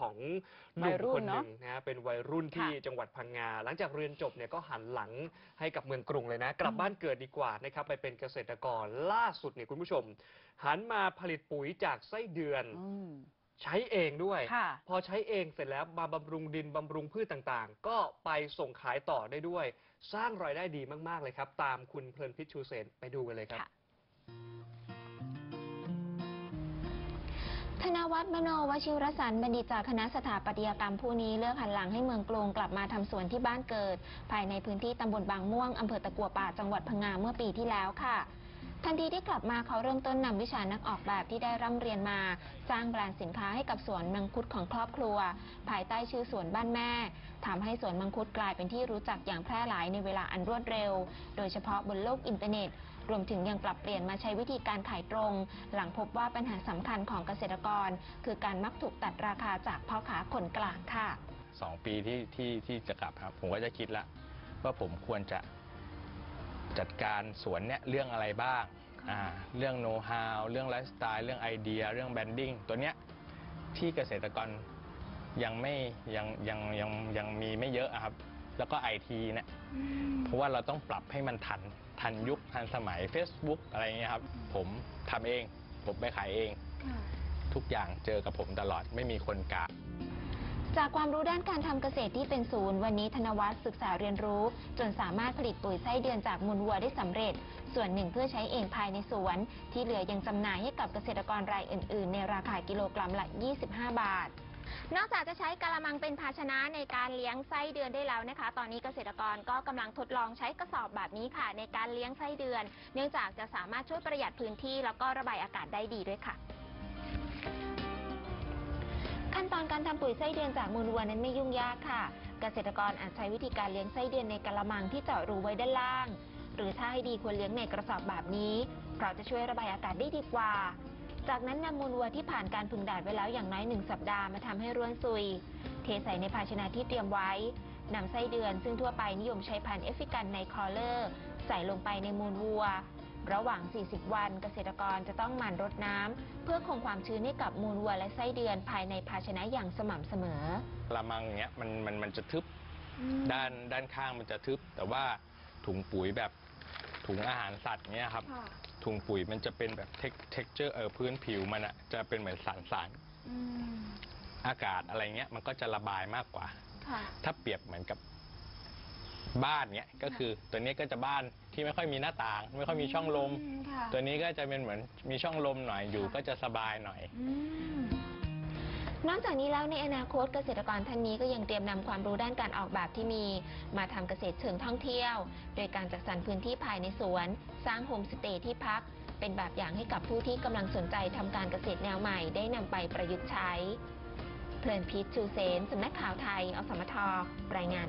ของหนุ่มคนหนึ่งนะเป็นวัยรุ่นที่จังหวัดพังงาหลังจากเรียนจบเนี่ยก็หันหลังให้กับเมืองกรุงเลยนะกลับบ้านเกิดดีกว่านะครับไปเป็นเกษตรกรล่าสุดเนี่ยคุณผู้ชมหันมาผลิตปุ๋ยจากไส้เดือนใช้เองด้วยพอใช้เองเสร็จแล้วมาบำรุงดินบำรุงพืชต่างๆก็ไปส่งขายต่อได้ด้วยสร้างรายได้ดีมากๆเลยครับตามคุณเพลินพิชชูเสนไปดูกันเลยครับธนวัฒน์มโนวชิรสารบัณฑิตจากคณะสถาปัตยกรรมผู้นี้เลือกหันหลังให้เมืองกรุงกลับมาทำสวนที่บ้านเกิดภายในพื้นที่ตำบลบางม่วงอำเภอตะกั่วป่าจังหวัดพังงาเมื่อปีที่แล้วค่ะทันทีที่กลับมาเขาเริ่มต้นนำวิชานักออกแบบที่ได้ร่ำเรียนมาสร้างแบรนด์สินค้าให้กับสวนมังคุดของครอบครัวภายใต้ชื่อสวนบ้านแม่ทำให้สวนมังคุดกลายเป็นที่รู้จักอย่างแพร่หลายในเวลาอันรวดเร็วโดยเฉพาะบนโลกอินเทอร์เน็ตรวมถึงยังปรับเปลี่ยนมาใช้วิธีการขายตรงหลังพบว่าปัญหาสำคัญของเกษตรกรคือการมักถูกตัดราคาจากพ่อค้าคนกลางค่ะ2 ปีที่จะกลับครับผมก็จะคิดละว่าผมควรจะจัดการสวนเนี่ยเรื่องอะไรบ้างเรื่องโน้ตฮาวเรื่องไลฟ์สไตล์เรื่องไอเดียเรื่องแบรนดิ้งตัวเนี้ยที่เกษตรกรยังมีไม่เยอะครับแล้วก็ไอทีเนี่ยเพราะว่าเราต้องปรับให้มันทันยุคทันสมัย Facebook อะไรเงี้ยครับผมทำเองผมไปขายเองทุกอย่างเจอกับผมตลอดไม่มีคนกลางจากความรู้ด้านการทำเกษตรที่เป็นศูนย์วันนี้ธนวัฒน์ศึกษาเรียนรู้จนสามารถผลิตปุ๋ยไส้เดือนจากมูลวัวได้สำเร็จส่วนหนึ่งเพื่อใช้เองภายในสวนที่เหลือยังจำหน่ายให้กับเกษตรกรรายอื่นๆในราคากิโลกรัมละ25 บาทนอกจากจะใช้กะละมังเป็นภาชนะในการเลี้ยงไส้เดือนได้แล้วนะคะตอนนี้เกษตรกรก็กำลังทดลองใช้กระสอบแบบนี้ค่ะในการเลี้ยงไส้เดือนเนื่องจากจะสามารถช่วยประหยัดพื้นที่แล้วก็ระบายอากาศได้ดีด้วยค่ะขั้นตอนการทำปุ๋ยไส้เดือนจากมูลวัวนั้นไม่ยุ่งยากค่ะเกษตรกรอาจใช้วิธีการเลี้ยงไส้เดือนในกะละมังที่เจาะรูไว้ด้านล่างหรือถ้าให้ดีควรเลี้ยงในกระสอบแบบนี้เพราะจะช่วยระบายอากาศได้ดีกว่าจากนั้นนำมูลวัวที่ผ่านการผึ่งแดดไว้แล้วอย่างน้อย1 สัปดาห์มาทำให้ร่วนซุยเทใส่ในภาชนะที่เตรียมไว้นำไส้เดือนซึ่งทั่วไปนิยมใช้พันธุ์เอฟริกันในคอเลอร์ใส่ลงไปในมูลวัวระหว่าง40 วันเกษตรกรจะต้องหมั่นรดน้ำเพื่อคงความชื้นให้กับมูลวัวและไส้เดือนภายในภาชนะอย่างสม่ำเสมอละมังอย่างเงี้ยมันจะทึบด้านข้างมันจะทึบแต่ว่าถุงปุ๋ยแบบถุงอาหารสัตว์เนี้ยครับถุงปุ๋ยมันจะเป็นแบบtexture พื้นผิวมันอะจะเป็นเหมือนสารอากาศอะไรเงี้ยมันก็จะระบายมากกว่าถ้าเปรียบเหมือนกับบ้านเนี่ยก็คือตัวนี้ก็จะบ้านที่ไม่ค่อยมีหน้าต่างไม่ค่อยมีช่องลมตัวนี้ก็จะเป็นเหมือนมีช่องลมหน่อยอยู่ก็จะสบายหน่อยนอกจากนี้แล้วในอนาคตเกษตรกรท่านนี้ก็ยังเตรียมนำความรู้ด้านการออกแบบที่มีมาทำเกษตรเชิงท่องเที่ยวโดยการจัดสรรพื้นที่ภายในสวนสร้างโฮมสเตย์ที่พักเป็นแบบอย่างให้กับผู้ที่กำลังสนใจทำการเกษตรแนวใหม่ได้นำไปประยุกต์ใช้เพลินพิชชูเสนสำนักข่าวไทยอสมทรายงาน